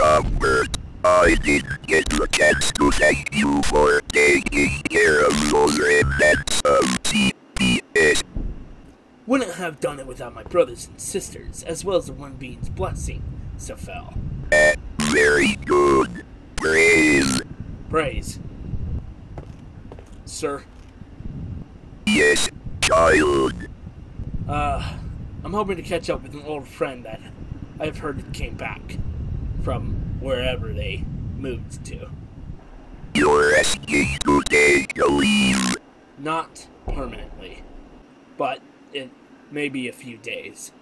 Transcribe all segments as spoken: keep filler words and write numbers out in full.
Robert, I didn't get the chance to thank you for taking care of those remnants of C P S. Wouldn't have done it without my brothers and sisters, as well as the One Being's blessing, Safel. Uh, very good. Praise. Praise. Sir? Yes, child. Uh, I'm hoping to catch up with an old friend that I've heard came back from wherever they moved to. You're asking to take a leave? Not permanently, but in maybe a few days.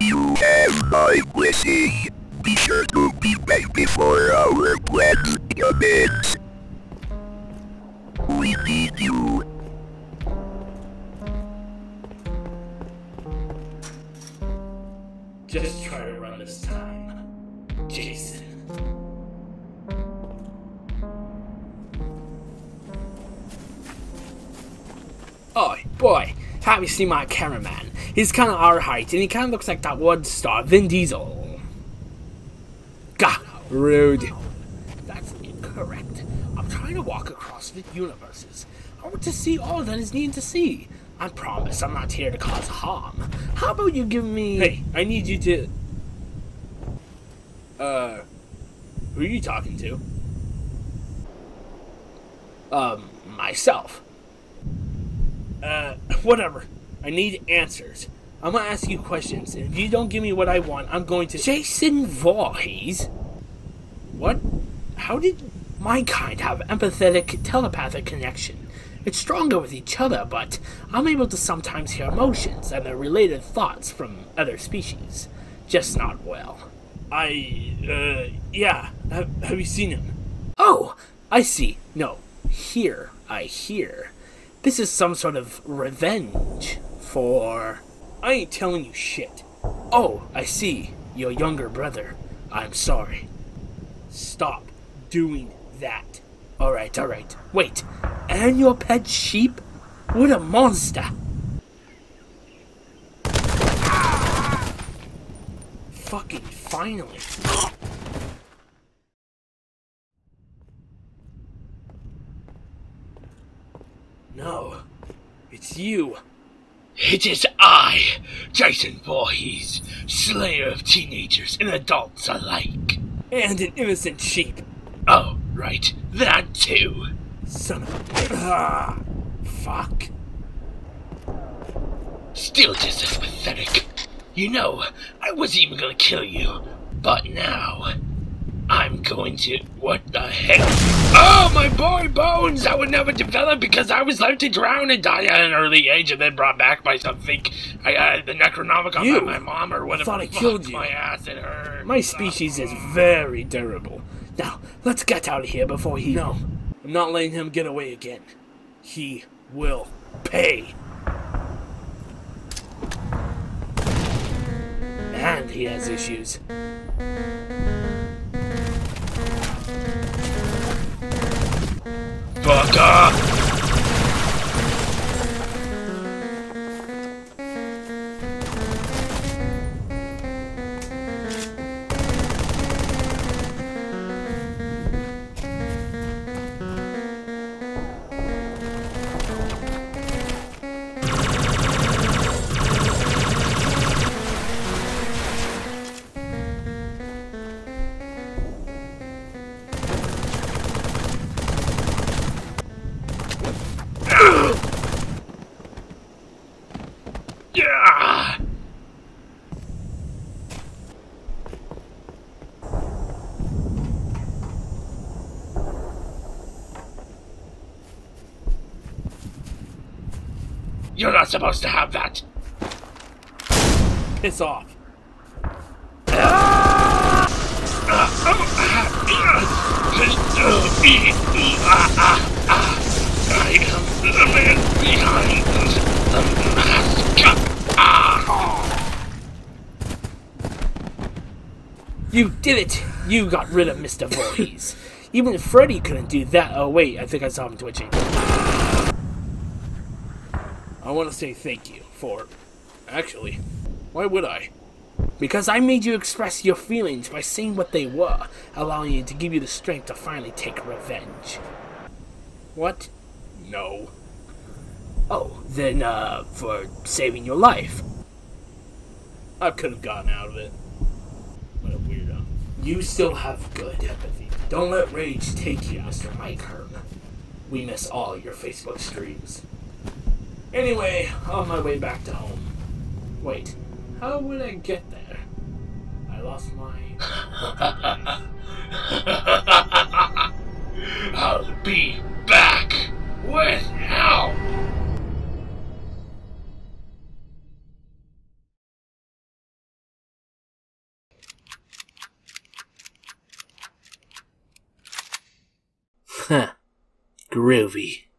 You have my blessing. Be sure to be back before our plan commences. We need you. Just try to run this time, Jason. Oh boy, have you seen my cameraman? He's kind of our height, and he kind of looks like that one star, Vin Diesel. Gah, rude. That's incorrect. I'm trying to walk across the universes. I want to see all that is needed to see. I promise I'm not here to cause harm. How about you give me... Hey, I need you to... Uh... Who are you talking to? Um, myself. Uh, whatever. I need answers. I'm gonna ask you questions, and if you don't give me what I want, I'm going to... Jason Voorhees? What? How did my kind have empathetic telepathic connection? It's stronger with each other, but I'm able to sometimes hear emotions and their related thoughts from other species. Just not well. I, uh, yeah. Have, have you seen him? Oh, I see. No, here, I hear. This is some sort of revenge for... I ain't telling you shit. Oh, I see. Your younger brother. I'm sorry. Stop doing that. Alright, alright. Wait. And your pet sheep? What a monster! Ah! Fucking finally! No, it's you. It is I, Jason Voorhees, slayer of teenagers and adults alike. And an innocent sheep. Oh, right, that too. Son of a... Ah, fuck. Still just as pathetic. You know, I wasn't even gonna kill you. But now, I'm going to... What the heck? Oh, my boy Bones! I would never develop because I was left to drown and die at an early age and then brought back by something. I, uh, the Necronomicon by my mom or whatever. I thought I killed you. My ass, it hurt. My species is very durable. Now, let's get out of here before he... No. I'm not letting him get away again. He will pay. And he has issues. Fuck off! You're not supposed to have that. Piss off. I am the man behind the mask. You did it. You got rid of Mister Voorhees. Even Freddy couldn't do that. Oh wait, I think I saw him twitching. I want to say thank you for... Actually, why would I? Because I made you express your feelings by saying what they were, allowing you to give you the strength to finally take revenge. What? No. Oh, then, uh, for saving your life. I could have gotten out of it. What a weirdo. You still have good empathy. Don't let rage take you, Mister Mike Hearn. We miss all your Facebook streams. Anyway, on my way back to home. Wait, how would I get there? I lost my... I'll be back with help! Huh. Groovy.